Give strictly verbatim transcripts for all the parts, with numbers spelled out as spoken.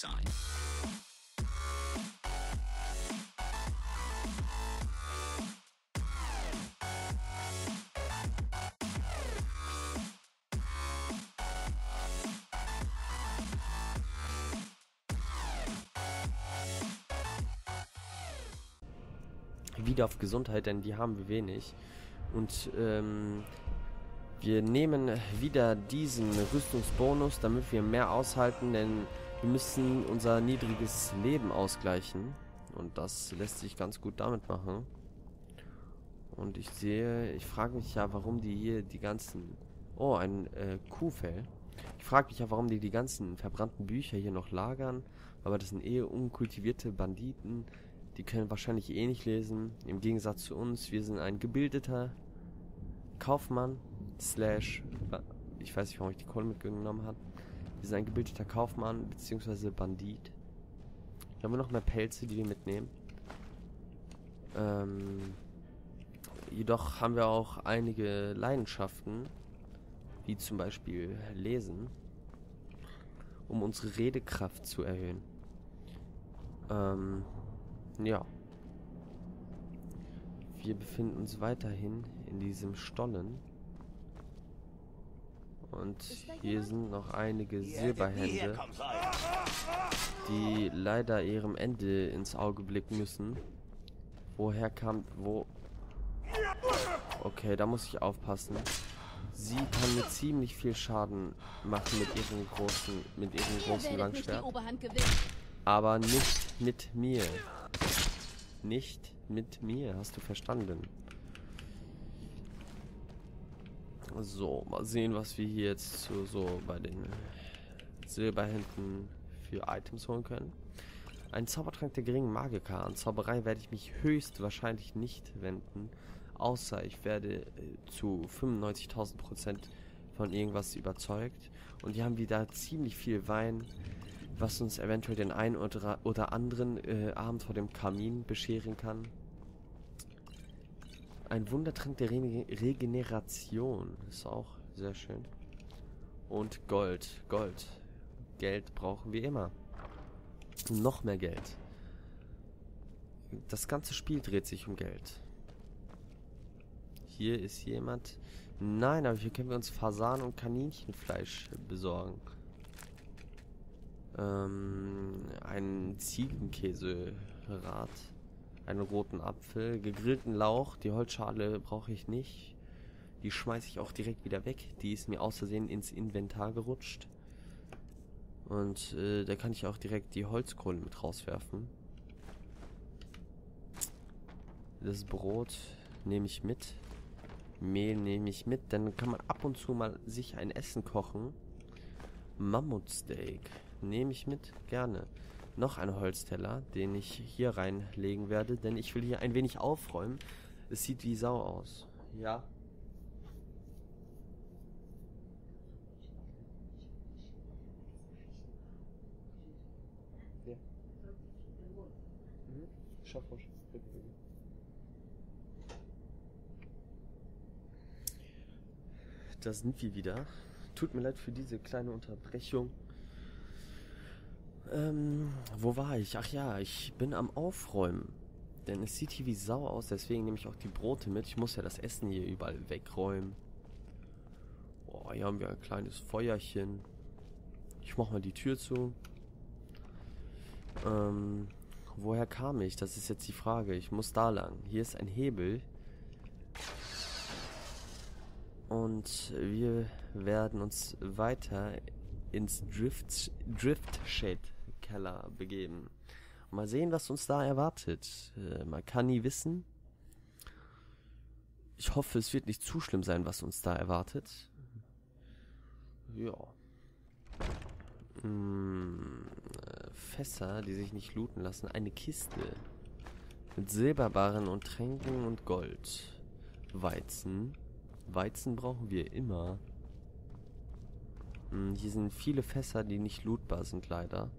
sein. Wieder auf Gesundheit, denn die haben wir wenig. Und ähm, wir nehmen wieder diesen Rüstungsbonus, damit wir mehr aushalten, denn wir müssen unser niedriges Leben ausgleichen. Und das lässt sich ganz gut damit machen. Und ich sehe, ich frage mich ja, warum die hier die ganzen... Oh, ein äh, Kuhfell. Ich frage mich ja, warum die die ganzen verbrannten Bücher hier noch lagern. Aber das sind eh unkultivierte Banditen. Die können wahrscheinlich eh nicht lesen. Im Gegensatz zu uns, wir sind ein gebildeter Kaufmann slash, ich weiß nicht, warum ich die Kohle mitgenommen habe. Wir sind ein gebildeter Kaufmann bzw. Bandit. Hier haben wir noch mehr Pelze, die wir mitnehmen. Ähm, jedoch haben wir auch einige Leidenschaften, wie zum Beispiel Lesen, um unsere Redekraft zu erhöhen. Ähm... Ja. Wir befinden uns weiterhin in diesem Stollen. Und hier sind noch einige Silberhände, die leider ihrem Ende ins Auge blicken müssen. Woher kam... Wo... Okay, da muss ich aufpassen. Sie kann mir ziemlich viel Schaden machen mit ihrem großen, mit ihrem großen Langschwert. Aber nicht mit mir. Nicht mit mir, hast du verstanden? So, mal sehen, was wir hier jetzt so, so bei den Silberhänden für Items holen können. Ein Zaubertrank der geringen Magiker. An Zauberei werde ich mich höchstwahrscheinlich nicht wenden, außer ich werde zu fünfundneunzigtausend Prozent von irgendwas überzeugt. Und hier haben wir da ziemlich viel Wein, was uns eventuell den einen oder, oder anderen äh, Abend vor dem Kamin bescheren kann. Ein Wundertrank der Re Regeneration. Ist auch sehr schön. Und Gold. Gold. Geld brauchen wir immer. Noch mehr Geld. Das ganze Spiel dreht sich um Geld. Hier ist jemand... Nein, aber hier können wir uns Fasan- und Kaninchenfleisch besorgen. Einen Ziegenkäserad, einen roten Apfel, gegrillten Lauch, die Holzschale brauche ich nicht. Die schmeiße ich auch direkt wieder weg, die ist mir aus Versehen ins Inventar gerutscht. Und äh, da kann ich auch direkt die Holzkohle mit rauswerfen. Das Brot nehme ich mit, Mehl nehme ich mit, dann kann man ab und zu mal sich ein Essen kochen. Mammutsteak nehme ich mit, gerne. Noch ein Holzteller, den ich hier reinlegen werde, denn ich will hier ein wenig aufräumen. Es sieht wie Sau aus. Ja. Ja. Mhm. Schaff mal. Da sind wir wieder. Tut mir leid für diese kleine Unterbrechung. Ähm, wo war ich? Ach ja, ich bin am Aufräumen. Denn es sieht hier wie Sau aus, deswegen nehme ich auch die Brote mit. Ich muss ja das Essen hier überall wegräumen. Boah, hier haben wir ein kleines Feuerchen. Ich mach mal die Tür zu. Ähm, woher kam ich? Das ist jetzt die Frage. Ich muss da lang. Hier ist ein Hebel. Und wir werden uns weiter ins Drift, Driftshade Keller begeben. Mal sehen, was uns da erwartet. Äh, man kann nie wissen. Ich hoffe, es wird nicht zu schlimm sein, was uns da erwartet. Ja. Hm, äh, Fässer, die sich nicht looten lassen. Eine Kiste. Mit Silberbarren und Tränken und Gold. Weizen. Weizen brauchen wir immer. Hier sind viele Fässer, die nicht lootbar sind, leider.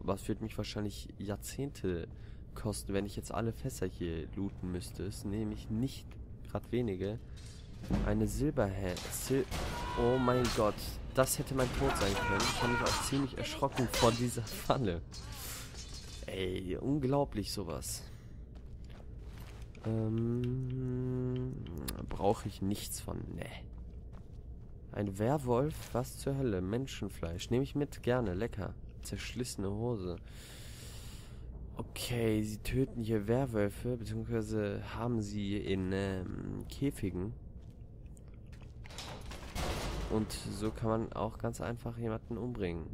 Aber es wird mich wahrscheinlich Jahrzehnte kosten, wenn ich jetzt alle Fässer hier looten müsste. Es nehme ich nicht gerade wenige. Eine Silberhand. Sil- oh mein Gott. Das hätte mein Tod sein können. Ich habe mich auch ziemlich erschrocken vor dieser Falle. Ey, unglaublich sowas. Ähm, brauche ich nichts von. Ne. Ein Werwolf? Was zur Hölle? Menschenfleisch. Nehme ich mit. Gerne. Lecker. Zerschlissene Hose. Okay, sie töten hier Werwölfe, beziehungsweise haben sie in ähm, Käfigen. Und so kann man auch ganz einfach jemanden umbringen.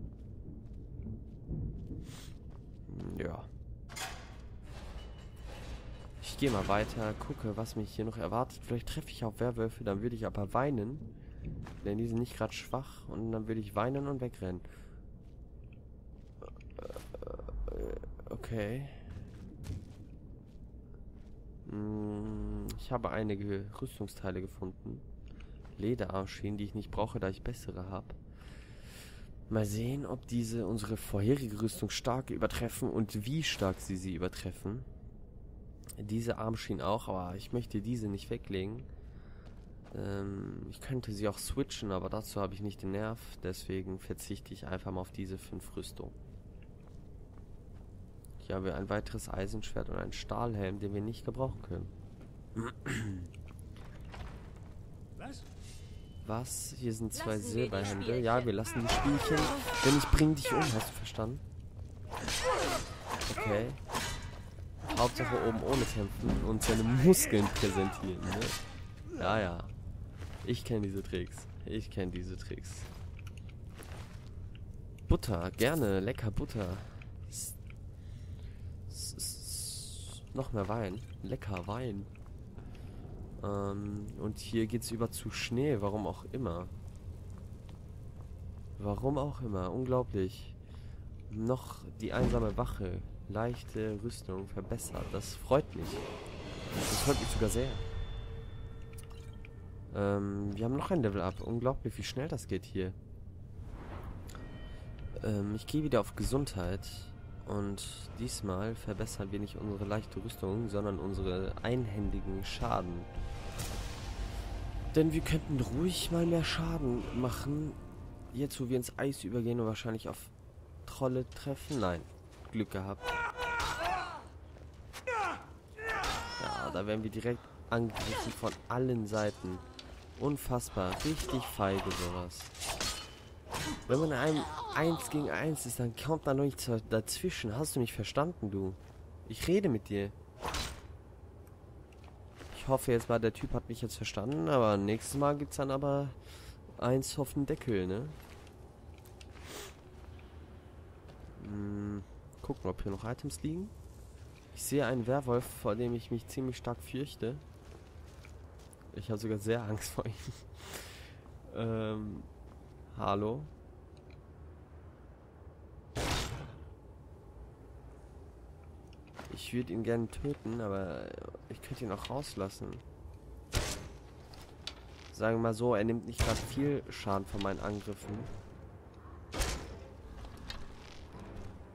Ja. Ich gehe mal weiter, gucke, was mich hier noch erwartet. Vielleicht treffe ich auf Werwölfe, dann würde ich aber weinen. Denn die sind nicht gerade schwach und dann würde ich weinen und wegrennen. Okay. Ich habe einige Rüstungsteile gefunden. Lederarmschienen, die ich nicht brauche, da ich bessere habe. Mal sehen, ob diese unsere vorherige Rüstung stark übertreffen und wie stark sie sie übertreffen. Diese Armschienen auch, aber ich möchte diese nicht weglegen. Ähm, ich könnte sie auch switchen, aber dazu habe ich nicht den Nerv. Deswegen verzichte ich einfach mal auf diese fünf Rüstung. Hier haben wir ein weiteres Eisenschwert und einen Stahlhelm, den wir nicht gebrauchen können. Was? Was? Hier sind zwei Silberhände. Ja, wir lassen die Spielchen. Denn ich bring dich um, hast du verstanden? Okay. Hauptsache oben ohne kämpfen und seine Muskeln präsentieren, ne? Ja, ja. Ich kenne diese Tricks. Ich kenne diese Tricks. Butter, gerne. Lecker Butter. S S S noch mehr Wein. Lecker Wein. Ähm, und hier geht's über zu Schnee, warum auch immer. Warum auch immer, unglaublich. Noch die einsame Wache, leichte Rüstung verbessert, das freut mich. Das freut mich sogar sehr. Ähm, wir haben noch ein Level Up, unglaublich wie schnell das geht hier. Ähm, ich gehe wieder auf Gesundheit. Und diesmal verbessern wir nicht unsere leichte Rüstung, sondern unsere einhändigen Schaden. Denn wir könnten ruhig mal mehr Schaden machen. Jetzt, wo wir ins Eis übergehen und wahrscheinlich auf Trolle treffen. Nein, Glück gehabt. Ja, da werden wir direkt angegriffen von allen Seiten. Unfassbar, richtig feige sowas. Wenn man in einem eins gegen eins ist, dann kommt da noch nichts dazwischen. Hast du mich verstanden, du? Ich rede mit dir. Ich hoffe jetzt mal, der Typ hat mich jetzt verstanden, aber nächstes Mal gibt's dann aber eins auf den Deckel, ne? Hm, gucken, ob hier noch Items liegen. Ich sehe einen Werwolf, vor dem ich mich ziemlich stark fürchte. Ich habe sogar sehr Angst vor ihm. ähm... Hallo? Ich würde ihn gerne töten, aber ich könnte ihn auch rauslassen. Sagen wir mal so, er nimmt nicht gerade viel Schaden von meinen Angriffen.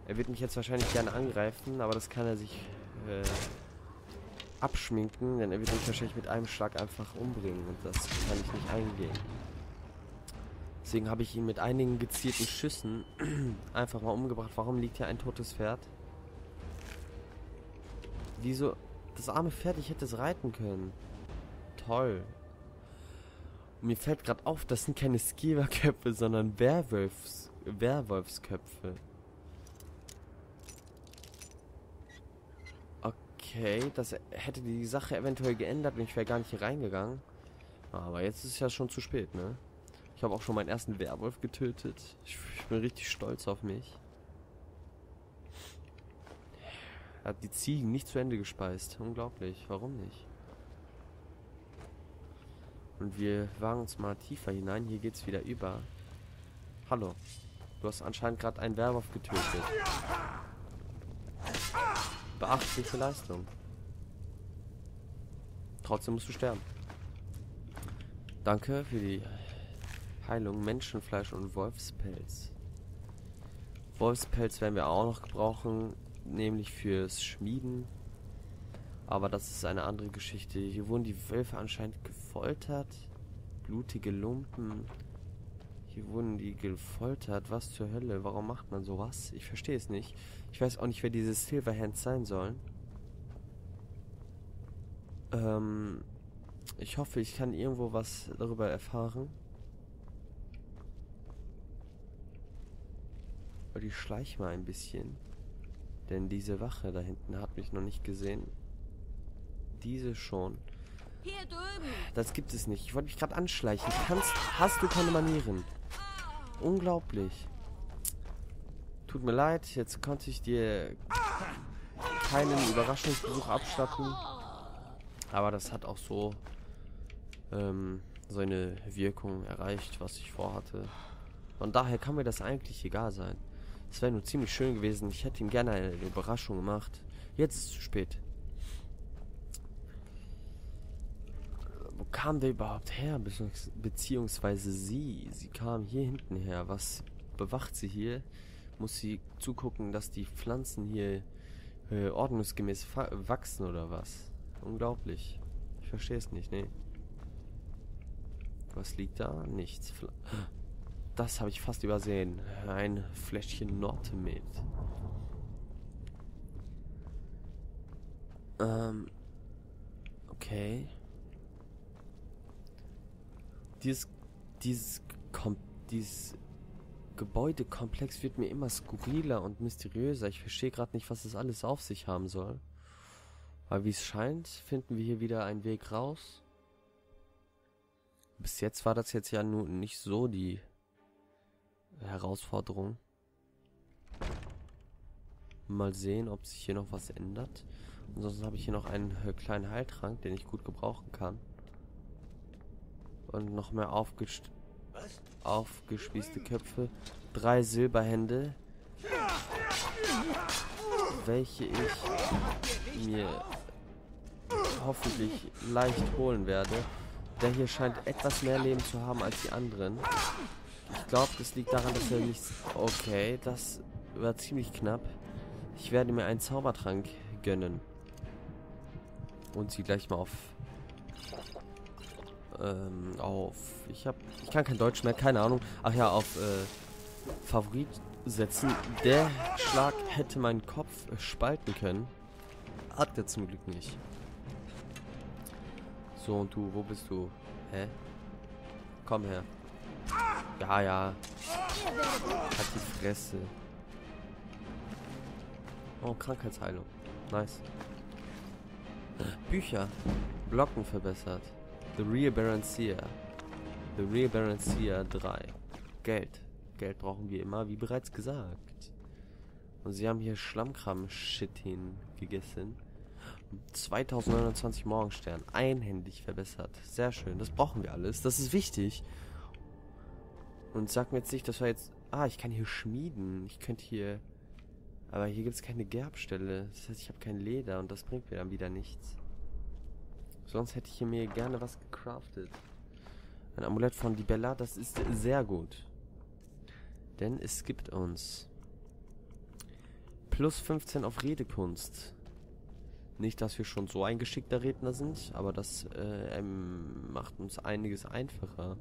Er wird mich jetzt wahrscheinlich gerne angreifen, aber das kann er sich äh, abschminken, denn er wird mich wahrscheinlich mit einem Schlag einfach umbringen und das kann ich nicht eingehen. Deswegen habe ich ihn mit einigen gezielten Schüssen einfach mal umgebracht. Warum liegt hier ein totes Pferd? Wieso? Das arme Pferd, ich hätte es reiten können. Toll. Und mir fällt gerade auf, das sind keine Skieberköpfe, sondern Werwolfs, Werwolfsköpfe. Okay, das hätte die Sache eventuell geändert und ich wäre gar nicht hier reingegangen. Aber jetzt ist es ja schon zu spät, ne? Ich habe auch schon meinen ersten Werwolf getötet. Ich, ich bin richtig stolz auf mich. Er hat die Ziegen nicht zu Ende gespeist. Unglaublich. Warum nicht? Und wir wagen uns mal tiefer hinein. Hier geht's wieder über. Hallo. Du hast anscheinend gerade einen Werwolf getötet. Beachtliche Leistung. Trotzdem musst du sterben. Danke für die Heilung, Menschenfleisch und Wolfspelz. Wolfspelz werden wir auch noch gebrauchen, nämlich fürs Schmieden. Aber das ist eine andere Geschichte. Hier wurden die Wölfe anscheinend gefoltert. Blutige Lumpen. Die wurden die gefoltert. Was zur Hölle? Warum macht man sowas? Ich verstehe es nicht. Ich weiß auch nicht, wer diese Silverhands sein sollen. Ähm, ich hoffe, ich kann irgendwo was darüber erfahren. Aber ich schleiche mal ein bisschen. Denn diese Wache da hinten hat mich noch nicht gesehen. Diese schon. Hier drüben. Das gibt es nicht. Ich wollte mich gerade anschleichen. Kannst, hast du keine Manieren? Unglaublich. Tut mir leid, jetzt konnte ich dir keinen Überraschungsbesuch abstatten. Aber das hat auch so ähm, seine Wirkung erreicht, was ich vorhatte. Von daher kann mir das eigentlich egal sein. Es wäre nur ziemlich schön gewesen. Ich hätte ihm gerne eine Überraschung gemacht. Jetzt ist es zu spät. Wo kam der überhaupt her? Beziehungsweise sie. Sie kam hier hinten her. Was bewacht sie hier? Muss sie zugucken, dass die Pflanzen hier äh, ordnungsgemäß wachsen oder was? Unglaublich. Ich verstehe es nicht, ne? Was liegt da? Nichts. Fla Das habe ich fast übersehen. Ein Fläschchen Nortemid. Ähm. Okay. Dieses, dieses, kom, dieses Gebäudekomplex wird mir immer skurriler und mysteriöser. Ich verstehe gerade nicht, was das alles auf sich haben soll. Aber wie es scheint, finden wir hier wieder einen Weg raus. Bis jetzt war das jetzt ja nun nicht so die Herausforderung. Mal sehen, ob sich hier noch was ändert. Ansonsten habe ich hier noch einen äh, kleinen Heiltrank, den ich gut gebrauchen kann. Und noch mehr aufges aufgespießte Köpfe. Drei Silberhände, welche ich mir hoffentlich leicht holen werde. Der hier scheint etwas mehr Leben zu haben als die anderen. Ich glaube, das liegt daran, dass er nichts... Okay, das war ziemlich knapp. Ich werde mir einen Zaubertrank gönnen. Und sie gleich mal auf... Ähm, auf... Ich hab... Ich kann kein Deutsch mehr, keine Ahnung. Ach ja, auf, äh... Favorit setzen. Der Schlag hätte meinen Kopf spalten können. Hat er zum Glück nicht. So, und du, wo bist du? Hä? Komm her. Ja, ja. Hat die Fresse. Oh, Krankheitsheilung. Nice. Bücher. Blocken verbessert. The Real Berencier. The Real Berencier drei. Geld. Geld brauchen wir immer, wie bereits gesagt. Und sie haben hier Schlammkram-Shit hingegessen. zweitausendneunundzwanzig Morgenstern. Einhändig verbessert. Sehr schön. Das brauchen wir alles. Das ist wichtig. Und sag mir jetzt nicht, dass wir jetzt... Ah, ich kann hier schmieden. Ich könnte hier... Aber hier gibt es keine Gerbstelle. Das heißt, ich habe kein Leder und das bringt mir dann wieder nichts. Sonst hätte ich hier mir gerne was gecraftet. Ein Amulett von Dibella, das ist sehr gut. Denn es gibt uns... Plus fünfzehn auf Redekunst. Nicht, dass wir schon so ein geschickter Redner sind, aber das äh, ähm, macht uns einiges einfacher.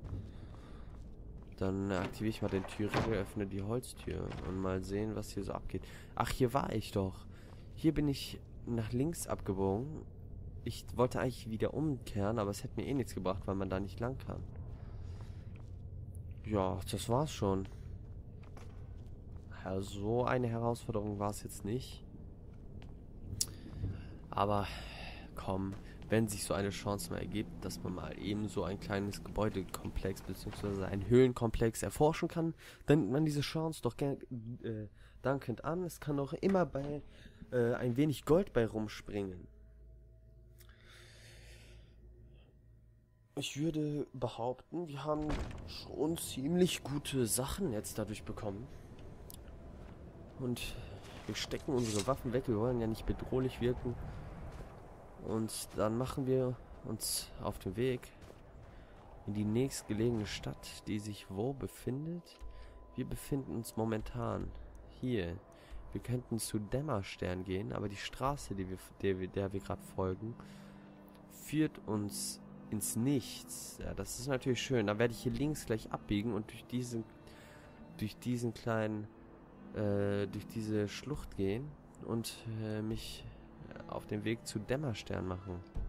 Dann aktiviere ich mal den Türriegel, öffne die Holztür und mal sehen, was hier so abgeht. Ach, hier war ich doch. Hier bin ich nach links abgebogen. Ich wollte eigentlich wieder umkehren, aber es hätte mir eh nichts gebracht, weil man da nicht lang kann. Ja, das war's schon. Ja, so eine Herausforderung war es jetzt nicht. Aber komm... Wenn sich so eine Chance mal ergibt, dass man mal eben so ein kleines Gebäudekomplex bzw. einen Höhlenkomplex erforschen kann, dann nimmt man diese Chance doch gern, äh, dankend an. Es kann auch immer bei äh, ein wenig Gold bei rumspringen. Ich würde behaupten, wir haben schon ziemlich gute Sachen jetzt dadurch bekommen. Und wir stecken unsere Waffen weg, wir wollen ja nicht bedrohlich wirken. Und dann machen wir uns auf den Weg in die nächstgelegene Stadt, die sich wo befindet? Wir befinden uns momentan hier. Wir könnten zu Dämmerstern gehen, aber die Straße, die wir, der wir, der wir gerade folgen, führt uns ins Nichts. Ja, das ist natürlich schön. Da werde ich hier links gleich abbiegen und durch diesen, durch diesen kleinen, äh, durch diese Schlucht gehen und äh, mich auf den Weg zu Dämmerstern machen.